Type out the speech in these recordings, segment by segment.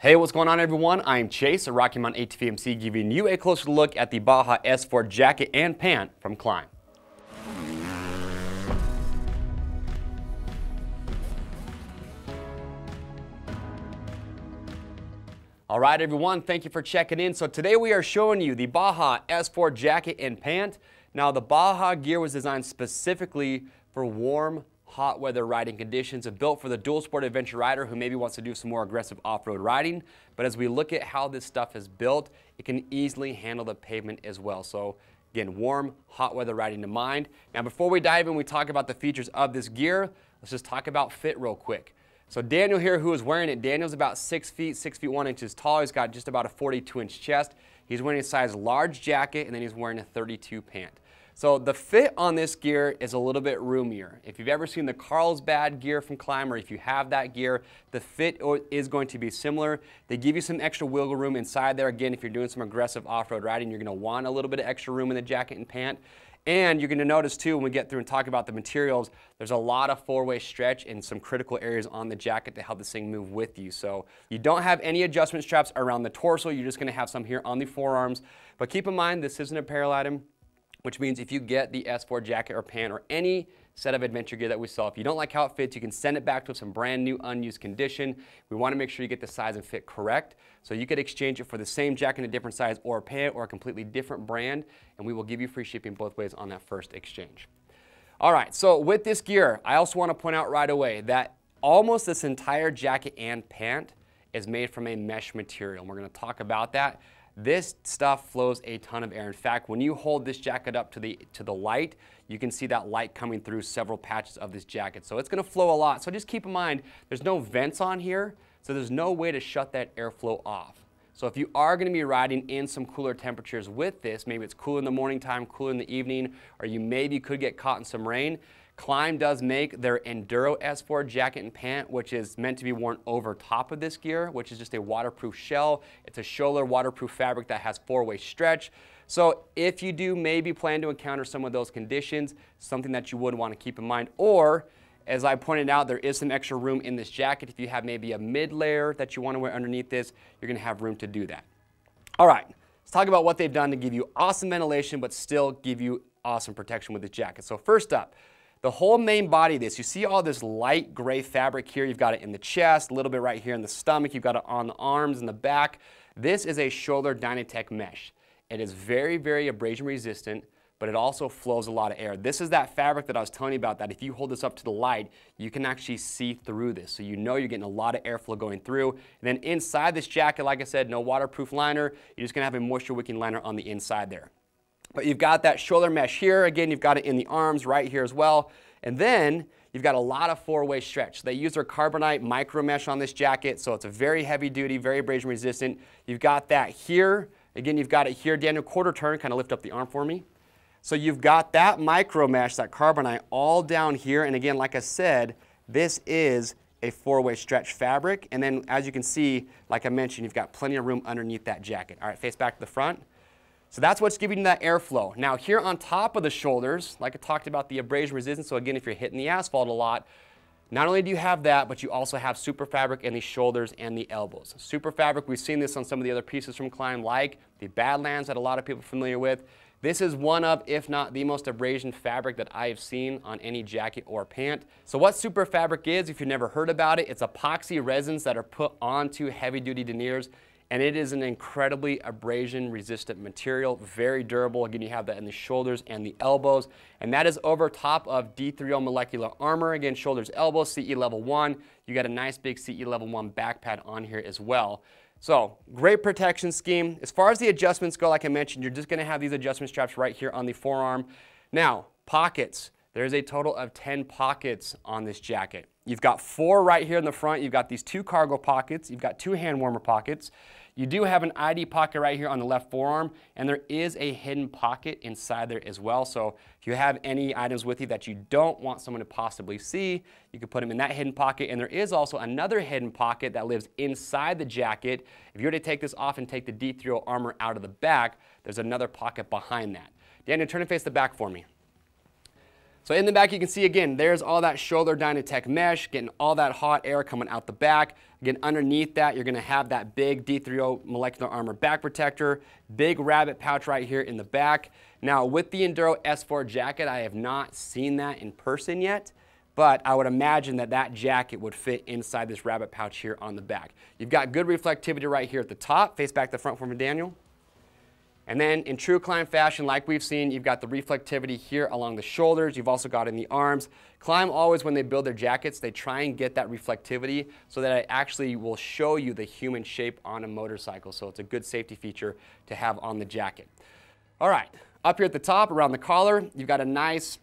Hey, what's going on everyone? I'm Chase at Rocky Mountain ATVMC giving you a closer look at the Baja S4 jacket and pant from Klim. All right everyone, thank you for checking in. So today we are showing you the Baja S4 jacket and pant. Now the Baja gear was designed specifically for warm, hot weather riding conditions and built for the dual sport adventure rider who maybe wants to do some more aggressive off-road riding. But as we look at how this stuff is built, it can easily handle the pavement as well. So again, warm, hot weather riding to mind. Now before we dive in, we talk about the features of this gear. Let's just talk about fit real quick. So Daniel here, who is wearing it, Daniel's about 6 feet 1 inches tall. He's got just about a 42-inch chest. He's wearing a size large jacket and then he's wearing a 32 pant. So the fit on this gear is a little bit roomier. If you've ever seen the Carlsbad gear from Klim, or if you have that gear, the fit is going to be similar. They give you some extra wiggle room inside there. Again, if you're doing some aggressive off-road riding, you're gonna want a little bit of extra room in the jacket and pant. And you're gonna notice too, when we get through and talk about the materials, there's a lot of four-way stretch and some critical areas on the jacket to help this thing move with you. So you don't have any adjustment straps around the torso. You're just gonna have some here on the forearms. But keep in mind, this isn't apparel item, which means if you get the S4 jacket or pant or any set of adventure gear that we sell, if you don't like how it fits, you can send it back to us in brand new, unused condition. We want to make sure you get the size and fit correct. So you could exchange it for the same jacket in a different size or a pant or a completely different brand, and we will give you free shipping both ways on that first exchange. All right, so with this gear, I also want to point out right away that almost this entire jacket and pant is made from a mesh material. And we're going to talk about that. This stuff flows a ton of air. In fact, when you hold this jacket up to the light, you can see that light coming through several patches of this jacket. So it's gonna flow a lot. So just keep in mind, there's no vents on here, so there's no way to shut that airflow off. So if you are gonna be riding in some cooler temperatures with this, maybe it's cool in the morning time, cool in the evening, or you maybe could get caught in some rain, Klim does make their Enduro S4 jacket and pant, which is meant to be worn over top of this gear, which is just a waterproof shell. It's a Schoeller waterproof fabric that has four-way stretch. So if you do maybe plan to encounter some of those conditions, something that you would want to keep in mind. Or, as I pointed out, there is some extra room in this jacket. If you have maybe a mid-layer that you want to wear underneath this, you're going to have room to do that. All right, let's talk about what they've done to give you awesome ventilation, but still give you awesome protection with this jacket. So first up, the whole main body of this, you see all this light gray fabric here. You've got it in the chest, a little bit right here in the stomach. You've got it on the arms and the back. This is a Schoeller Dynatec mesh. It is very, very abrasion resistant, but it also flows a lot of air. This is that fabric that I was telling you about, that if you hold this up to the light, you can actually see through this. So you know you're getting a lot of airflow going through. And then inside this jacket, like I said, no waterproof liner. You're just gonna have a moisture wicking liner on the inside there. But you've got that shoulder mesh here. Again, you've got it in the arms right here as well. And then you've got a lot of four-way stretch. They use their Carbonite micro mesh on this jacket, so it's a very heavy duty, very abrasion resistant. You've got that here. Again, you've got it here. Daniel, quarter turn, kind of lift up the arm for me. So you've got that micro mesh, that Carbonite, all down here. And again, like I said, this is a four-way stretch fabric. And then as you can see, like I mentioned, you've got plenty of room underneath that jacket. All right, face back to the front. So that's what's giving you that airflow. Now here on top of the shoulders, like I talked about the abrasion resistance, so again, if you're hitting the asphalt a lot, not only do you have that, but you also have Superfabric in the shoulders and the elbows. Superfabric, we've seen this on some of the other pieces from Klim, like the Badlands that a lot of people are familiar with. This is one of, if not the most abrasion fabric that I have seen on any jacket or pant. So what Superfabric is, if you've never heard about it, it's epoxy resins that are put onto heavy duty deniers. And it is an incredibly abrasion-resistant material, very durable. Again, you have that in the shoulders and the elbows. And that is over top of D3O molecular armor. Again, shoulders, elbows, CE level 1. You got a nice big CE level 1 back pad on here as well. So, great protection scheme. As far as the adjustments go, like I mentioned, you're just gonna have these adjustment straps right here on the forearm. Now, pockets. There's a total of 10 pockets on this jacket. You've got 4 right here in the front. You've got these 2 cargo pockets. You've got 2 hand warmer pockets. You do have an ID pocket right here on the left forearm, and there is a hidden pocket inside there as well. So if you have any items with you that you don't want someone to possibly see, you can put them in that hidden pocket. And there is also another hidden pocket that lives inside the jacket. If you were to take this off and take the D3O armor out of the back, there's another pocket behind that. Daniel, turn and face the back for me. So in the back, you can see again, there's all that Schoeller Dynatec mesh, getting all that hot air coming out the back. Again, underneath that, you're gonna have that big D3O molecular armor back protector, big rabbit pouch right here in the back. Now with the Enduro S4 jacket, I have not seen that in person yet, but I would imagine that that jacket would fit inside this rabbit pouch here on the back. You've got good reflectivity right here at the top, face back the front for me, Daniel. And then in true climb fashion, like we've seen, you've got the reflectivity here along the shoulders, you've also got in the arms. Climb always, when they build their jackets, they try and get that reflectivity so that it actually will show you the human shape on a motorcycle. So it's a good safety feature to have on the jacket. All right, up here at the top around the collar, you've got a nice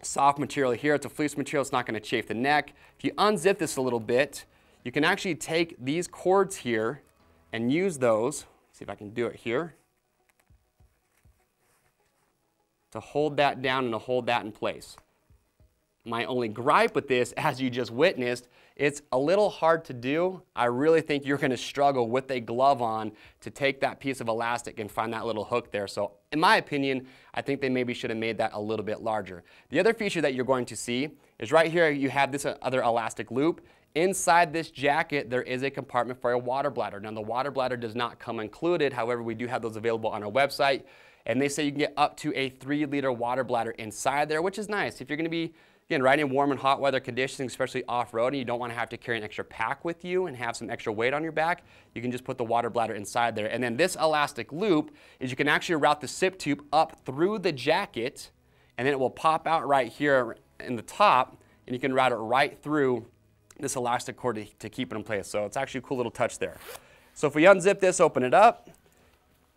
soft material here. It's a fleece material, it's not going to chafe the neck. If you unzip this a little bit, you can actually take these cords here and use those, see if I can do it here, to hold that down and to hold that in place. My only gripe with this, as you just witnessed, it's a little hard to do. I really think you're gonna struggle with a glove on to take that piece of elastic and find that little hook there. So in my opinion, I think they maybe should have made that a little bit larger. The other feature that you're going to see is right here, you have this other elastic loop. Inside this jacket, there is a compartment for a water bladder. Now the water bladder does not come included. However, we do have those available on our website. And they say you can get up to a 3-liter water bladder inside there, which is nice. If you're gonna be, again, riding in warm and hot weather conditions, especially off-road, and you don't wanna have to carry an extra pack with you and have some extra weight on your back, you can just put the water bladder inside there. And then this elastic loop is you can actually route the sip tube up through the jacket, and then it will pop out right here in the top, and you can route it right through this elastic cord to keep it in place. So it's actually a cool little touch there. So if we unzip this, open it up,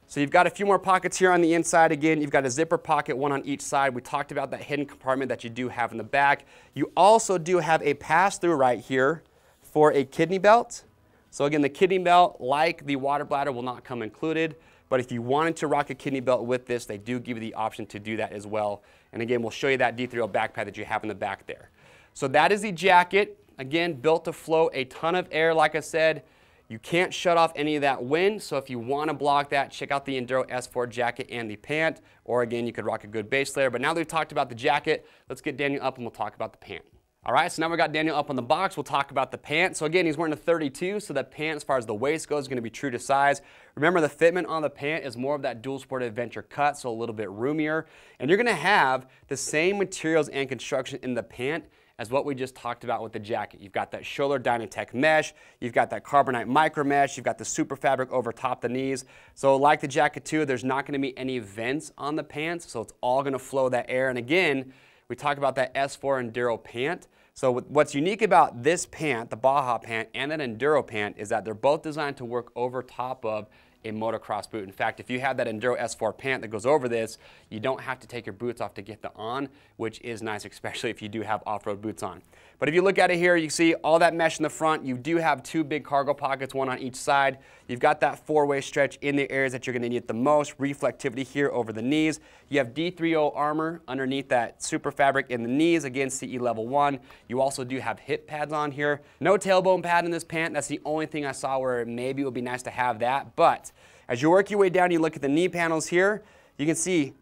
so you've got a few more pockets here on the inside. Again, you've got a zipper pocket, one on each side. We talked about that hidden compartment that you do have in the back. You also do have a pass-through right here for a kidney belt. So again, the kidney belt, like the water bladder, will not come included. But if you wanted to rock a kidney belt with this, they do give you the option to do that as well. And again, we'll show you that D3O backpack that you have in the back there. So that is the jacket. Again, built to flow a ton of air, like I said. You can't shut off any of that wind, so if you want to block that, check out the Enduro S4 jacket and the pant, or again, you could rock a good base layer. But now that we've talked about the jacket, let's get Daniel up and we'll talk about the pant. All right, so now we got Daniel up on the box, we'll talk about the pant. So again, he's wearing a 32, so the pant, as far as the waist goes, is going to be true to size. Remember, the fitment on the pant is more of that dual sport adventure cut, so a little bit roomier. And you're going to have the same materials and construction in the pant as what we just talked about with the jacket. You've got that Schoeller Dynatec mesh, you've got that Carbonite micro mesh, you've got the Superfabric over top the knees. So like the jacket too, there's not gonna be any vents on the pants, so it's all gonna flow that air. And again, we talked about that S4 Enduro pant. So what's unique about this pant, the Baja pant, and an Enduro pant is that they're both designed to work over top of a motocross boot. In fact, if you have that Enduro S4 pant that goes over this, you don't have to take your boots off to get them on, which is nice, especially if you do have off-road boots on. But if you look at it here, you see all that mesh in the front. You do have two big cargo pockets, one on each side. You've got that four-way stretch in the areas that you're gonna need it the most, reflectivity here over the knees. You have D3O armor underneath that super fabric in the knees, again, CE level 1. You also do have hip pads on here. No tailbone pad in this pant. That's the only thing I saw where maybe it would be nice to have that, but as you work your way down, you look at the knee panels here, you can see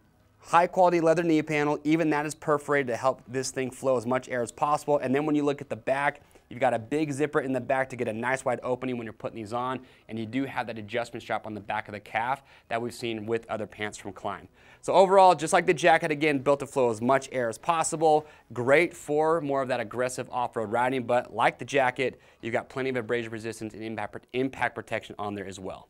high quality leather knee panel, even that is perforated to help this thing flow as much air as possible. And then when you look at the back, you've got a big zipper in the back to get a nice wide opening when you're putting these on, and you do have that adjustment strap on the back of the calf that we've seen with other pants from Klim. So overall, just like the jacket, again, built to flow as much air as possible, great for more of that aggressive off-road riding, but like the jacket, you've got plenty of abrasion resistance and impact protection on there as well.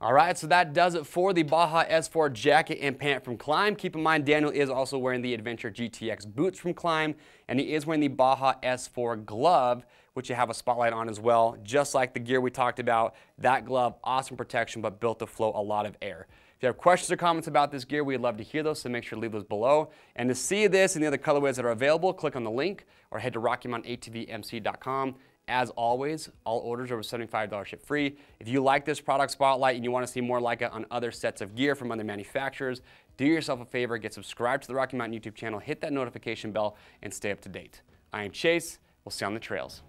All right, so that does it for the Baja S4 jacket and pant from Klim. Keep in mind, Daniel is also wearing the Adventure GTX boots from Klim, and he is wearing the Baja S4 glove, which you have a spotlight on as well. Just like the gear we talked about, that glove, awesome protection, but built to flow a lot of air. If you have questions or comments about this gear, we'd love to hear those, so make sure to leave those below. And to see this and the other colorways that are available, click on the link or head to RockyMountATVMC.com. As always, all orders over $75 ship free. If you like this product spotlight and you want to see more like it on other sets of gear from other manufacturers, do yourself a favor, get subscribed to the Rocky Mountain YouTube channel, hit that notification bell, and stay up to date. I am Chase. We'll see you on the trails.